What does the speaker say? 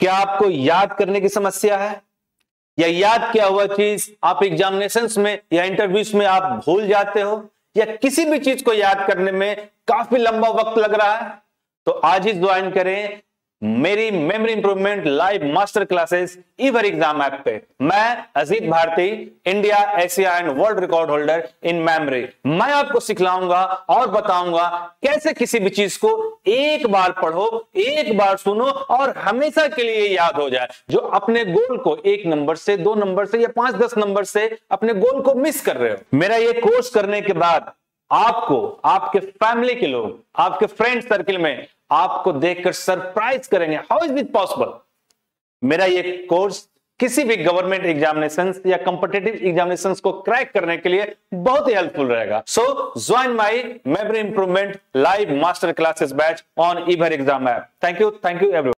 क्या आपको याद करने की समस्या है या याद किया हुआ चीज आप एग्जामिनेशंस में या इंटरव्यूज में आप भूल जाते हो या किसी भी चीज को याद करने में काफी लंबा वक्त लग रहा है, तो आज ही ज्वाइन करें मेरी memory improvement live master classes Ever exam app पे। मैं Ajit Bharti, India, Asia and world record holder in memory, मैं आपको सिखलाऊंगा और बताऊंगा कैसे किसी भी चीज को एक बार पढ़ो, एक बार सुनो और हमेशा के लिए याद हो जाए, जो अपने गोल को 1 नंबर से, 2 नंबर से या 5-10 नंबर से अपने गोल को मिस कर रहे हो। मेरा ये कोर्स करने के बाद आपको आपके फैमिली के लोग, आपके फ्रेंड सर्किल में आपको देखकर सरप्राइज करेंगे, हाउ इज इट पॉसिबल। मेरा ये कोर्स किसी भी गवर्नमेंट एग्जामिनेशंस या कॉम्पिटिटिव एग्जामिनेशंस को क्रैक करने के लिए बहुत ही हेल्पफुल रहेगा। So join my memory improvement live master classes batch on Ever exam app. Thank you everyone.